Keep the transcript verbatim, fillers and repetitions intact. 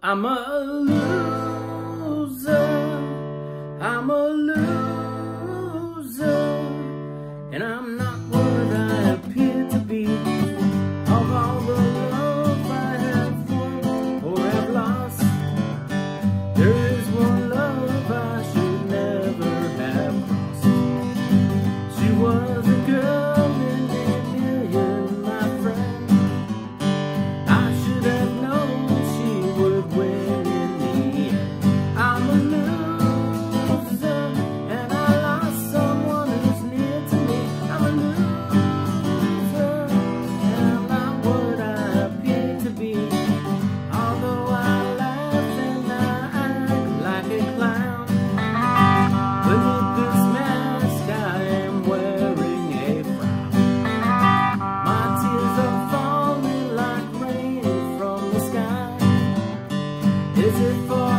I'm a loser, I'm a loser, and I'm not what I appear to be. Of all the love I have won or have lost, there is one love I should never have crossed. She was a girl in a million, my friend. I should have known she would win in the end. I'm a loser, and I lost someone who's near to me. I'm a loser, and I'm not what I appear to be. Although I laugh and I act like a clown, beneath this mask I am wearing a frown. My tears are falling like rain from the sky. Is it for